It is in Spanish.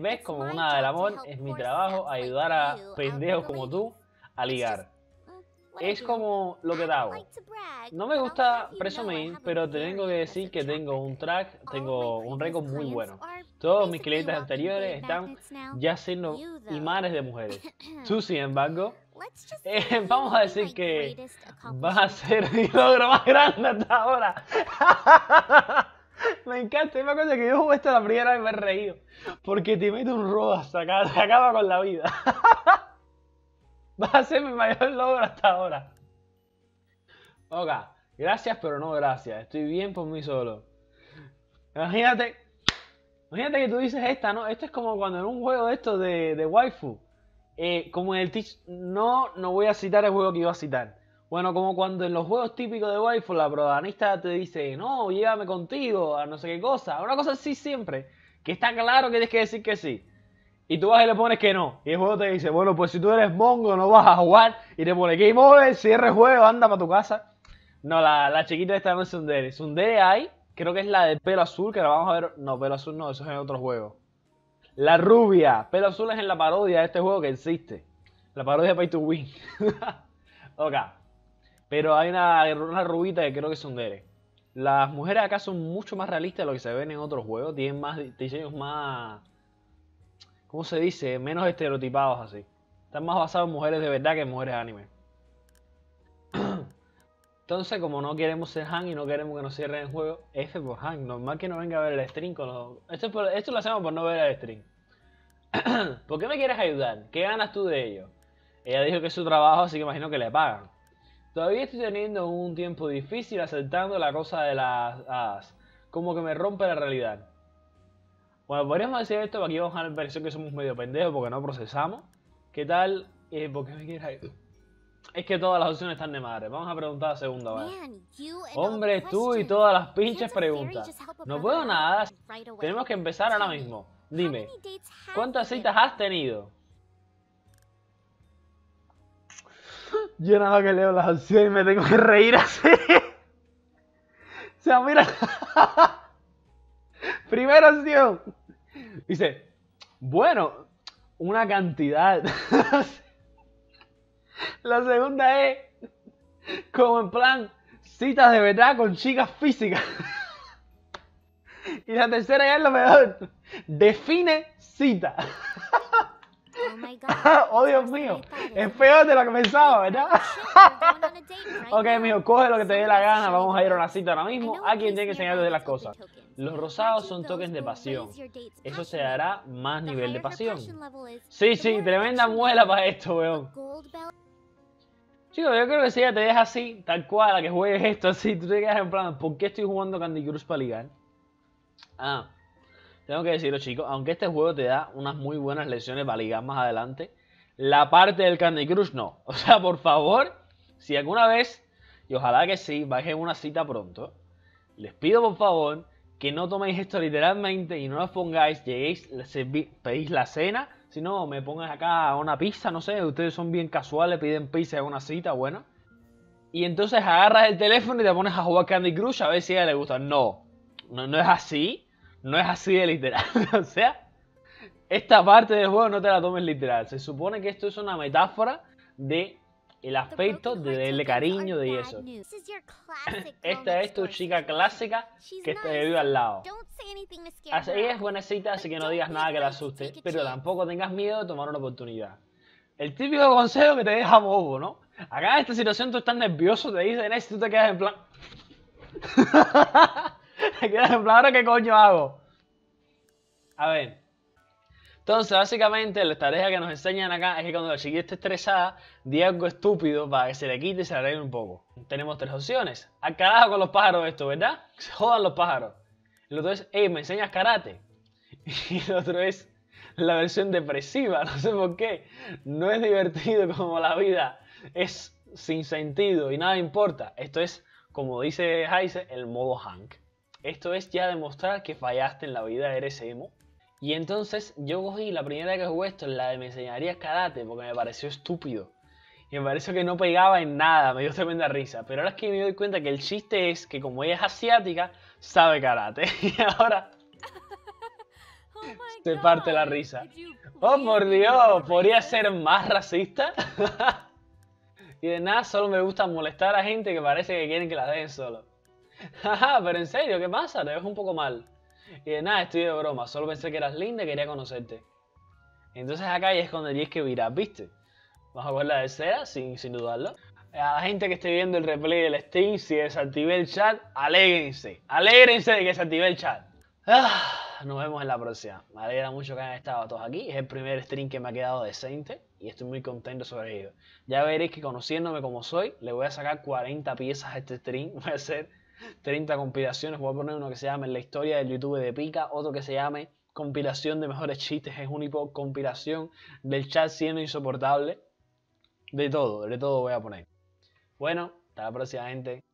¿Ves como una del amor? Es mi trabajo ayudar a pendejos como tú a ligar. Es como lo que hago. No me gusta presumir, pero te tengo que decir que tengo un récord muy bueno. Todos mis clientes anteriores están ya siendo imanes de mujeres. Tú, sin embargo, vamos a decir que vas a ser mi logro más grande hasta ahora. Me encanta, es una cosa que yo jugué esta la primera vez y me he reído. Porque te meto un rodas, se acaba con la vida. Va a ser mi mayor logro hasta ahora. Ok, gracias pero no gracias. Estoy bien por mí solo. Imagínate que tú dices esta, ¿no? Esto es como cuando en un juego de estos de waifu. Como en el no voy a citar el juego que iba a citar. Bueno, como cuando en los juegos típicos de waifu la protagonista te dice, no, llévame contigo, a no sé qué cosa. Una cosa así siempre, que está claro que tienes que decir que sí. Y tú vas y le pones que no. Y el juego te dice, bueno, pues si tú eres mongo no vas a jugar. Y te pone game over, cierre el juego, anda para tu casa. No, la chiquita esta no es Sundere. Sundere hay, creo que es la de pelo azul, que la vamos a ver. No, pelo azul no, eso es en otro juego. La rubia, pelo azul es en la parodia de este juego que existe. La parodia de Pay to Win. Ok. Pero hay una rubita que creo que es Sundere. Las mujeres acá son mucho más realistas de lo que se ven en otros juegos. Tienen más diseños más... ¿Cómo se dice? Menos estereotipados así. Están más basados en mujeres de verdad que en mujeres anime. Entonces, como no queremos ser Han y no queremos que nos cierren el juego, F por Han. Normal que no venga a ver el stream con los... Esto lo hacemos por no ver el stream. ¿Por qué me quieres ayudar? ¿Qué ganas tú de ello? Ella dijo que es su trabajo, así que imagino que le pagan. Todavía estoy teniendo un tiempo difícil aceptando la cosa de las hadas. Como que me rompe la realidad. Bueno, podríamos decir esto, pero aquí vamos a dar la impresión que somos medio pendejos porque no procesamos. ¿Qué tal? ¿Por qué me quieres ayudar? Es que todas las opciones están de madre. Vamos a preguntar a segunda, ¿vale? Hombre, tú y todas las pinches preguntas. No puedo nada. Tenemos que empezar ahora mismo. Dime, ¿cuántas citas has tenido? Yo nada más que leo las opciones y me tengo que reír así. O sea, mira... Primera opción. Dice, bueno, una cantidad. La segunda es, como en plan, citas de verdad con chicas físicas. Y la tercera ya es lo mejor. Define cita. Oh Dios mío, es peor de lo que pensaba, ¿verdad? Ok, mijo, coge lo que te dé la gana. Vamos a ir a una cita ahora mismo. A quien tiene que enseñarte las cosas. Los rosados son tokens de pasión. Eso te dará más nivel de pasión. Sí, tremenda muela para esto, weón. Chicos, yo creo que si ella te deja así, tal cual, a que juegues esto así, tú te quedas en plan, ¿por qué estoy jugando Candy Crush para ligar? Ah, tengo que decirlo, chicos, aunque este juego te da unas muy buenas lecciones para ligar más adelante, la parte del Candy Crush no. O sea, por favor, si alguna vez, y ojalá que sí, bajen una cita pronto, les pido por favor que no toméis esto literalmente y no os pongáis, lleguéis, pedís la cena, sino me pongas acá una pizza, no sé, ustedes son bien casuales, piden pizza en una cita, bueno. Y entonces agarras el teléfono y te pones a jugar Candy Crush a ver si a ella le gusta. No es así, no es así de literal, o sea, esta parte del juego no te la tomes literal. Se supone que esto es una metáfora de... el aspecto de darle cariño de eso. Esta es tu chica clásica que te vive al lado. Ella es buena cita, así que no digas nada que la asuste, pero tampoco tengas miedo de tomar una oportunidad. El típico consejo que te deja bobo, ¿no? Acá en esta situación tú estás nervioso, te dicen eso y tú te quedas en plan... Te quedas en plan, ¿ahora qué coño hago? A ver... Entonces, básicamente, la tarea que nos enseñan acá es que cuando la chiquilla esté estresada, di algo estúpido para que se le quite y se le arregle un poco. Tenemos tres opciones. Al carajo con los pájaros esto, ¿verdad? Se jodan los pájaros. El otro es, hey, ¿me enseñas karate? Y el otro es la versión depresiva, no sé por qué. No es divertido como la vida. Es sin sentido y nada importa. Esto es, como dice Heise, el modo Hank. Esto es ya demostrar que fallaste en la vida, eres emo. Y entonces yo cogí la primera vez que jugué esto, la de me enseñarías karate, porque me pareció estúpido. Y me pareció que no pegaba en nada, me dio tremenda risa. Pero ahora es que me doy cuenta que el chiste es que como ella es asiática, sabe karate. Y ahora te parte la risa. Oh, por Dios, ¿podría ser más racista? Y de nada, solo me gusta molestar a gente que parece que quieren que la dejen solo. Jaja, pero en serio, ¿qué pasa? Te ves un poco mal. Y de nada, estoy de broma, solo pensé que eras linda y quería conocerte. Entonces acá ya es cuando tienes que virar, ¿viste? Vas a coger la desea, sin dudarlo. A la gente que esté viendo el replay del Steam, si desactivé el chat, alégrense. Alégrense de que desactivé el chat. Nos vemos en la próxima. Me alegra mucho que hayan estado todos aquí. Es el primer stream que me ha quedado decente y estoy muy contento sobre ello. Ya veréis que conociéndome como soy, le voy a sacar 40 piezas a este stream. Voy a hacer 30 compilaciones. Voy a poner uno que se llame La historia del YouTube de Pika, otro que se llame Compilación de mejores chistes es único, compilación del chat siendo insoportable. De todo voy a poner. Bueno, hasta la próxima, gente.